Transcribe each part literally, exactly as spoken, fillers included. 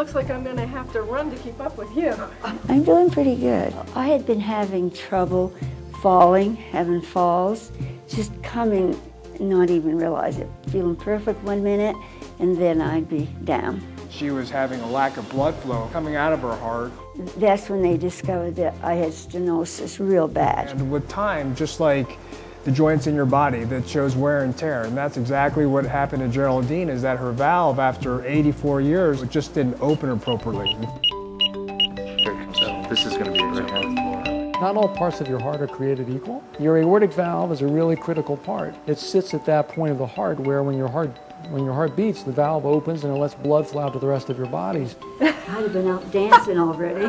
looks like I'm going to have to run to keep up with you. I'm doing pretty good. I had been having trouble falling, having falls, just coming, not even realize it, feeling perfect one minute, and then I'd be down. She was having a lack of blood flow coming out of her heart. That's when they discovered that I had stenosis real bad. And with time, just like the joints in your body that shows wear and tear, and that's exactly what happened to Geraldine, is that her valve, after eighty-four years, it just didn't open appropriately. So this is going to be a Not all parts of your heart are created equal. Your aortic valve is a really critical part. It sits at that point of the heart where when your heart When your heart beats, the valve opens and it lets blood flow out to the rest of your bodies. I'd have been out dancing already.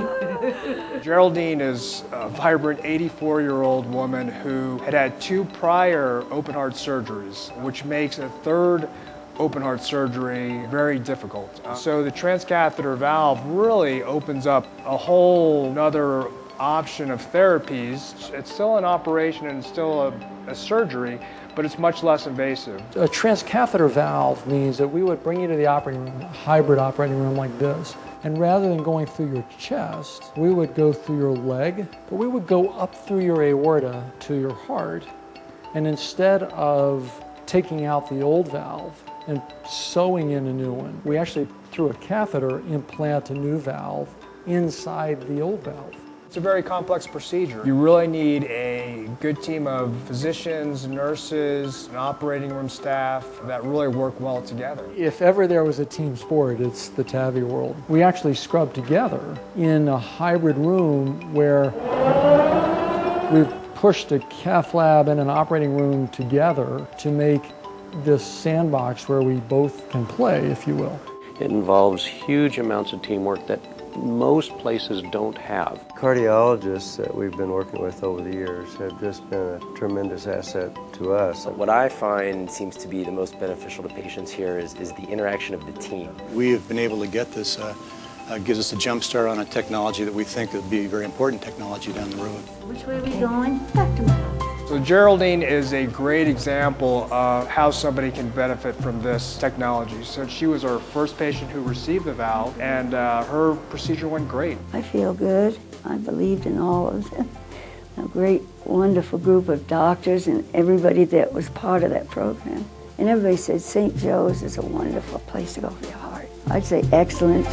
Geraldine is a vibrant eighty-four-year-old woman who had had two prior open heart surgeries, which makes a third open heart surgery very difficult. So the transcatheter valve really opens up a whole other option of therapies. It's still an operation and still a, a surgery, but it's much less invasive. A transcatheter valve means that we would bring you to the operating room, a hybrid operating room like this, and rather than going through your chest, we would go through your leg, but we would go up through your aorta to your heart, and instead of taking out the old valve and sewing in a new one, we actually, through a catheter, implant a new valve inside the old valve. It's a very complex procedure. You really need a good team of physicians, nurses, and operating room staff that really work well together. If ever there was a team sport, it's the TAVI world. We actually scrub together in a hybrid room where we've pushed a cath lab and an operating room together to make this sandbox where we both can play, if you will. It involves huge amounts of teamwork that most places don't have. Cardiologists that we've been working with over the years have just been a tremendous asset to us. What I find seems to be the most beneficial to patients here is, is the interaction of the team. We have been able to get this, uh, uh, gives us a jump start on a technology that we think will be very important technology down the road. Which way are we going? Doctor Michael. So Geraldine is a great example of how somebody can benefit from this technology. So she was our first patient who received the valve, and uh, her procedure went great. I feel good. I believed in all of them. A great, wonderful group of doctors and everybody that was part of that program. And everybody said Saint Joe's is a wonderful place to go for your heart. I'd say excellent.